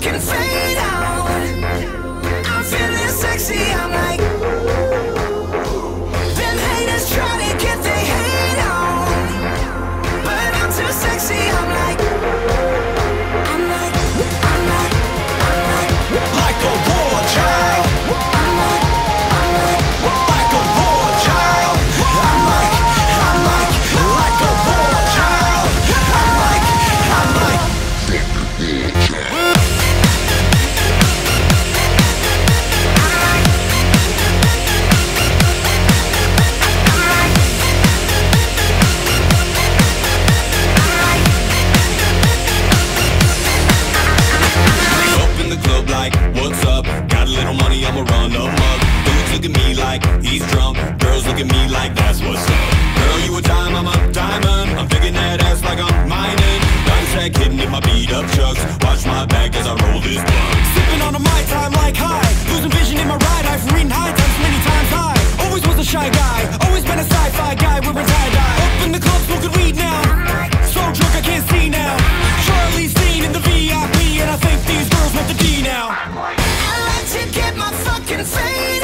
can fade out. I'm feeling sexy, I'm like, ooh. Them haters try to get their hate on, but I'm too sexy, I'm like, ooh. I'm like, like a war child. I'm like a war child. I'm like a war child. I'm like a war child. Fade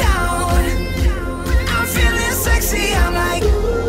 out. I'm feeling sexy, I'm like, ooh.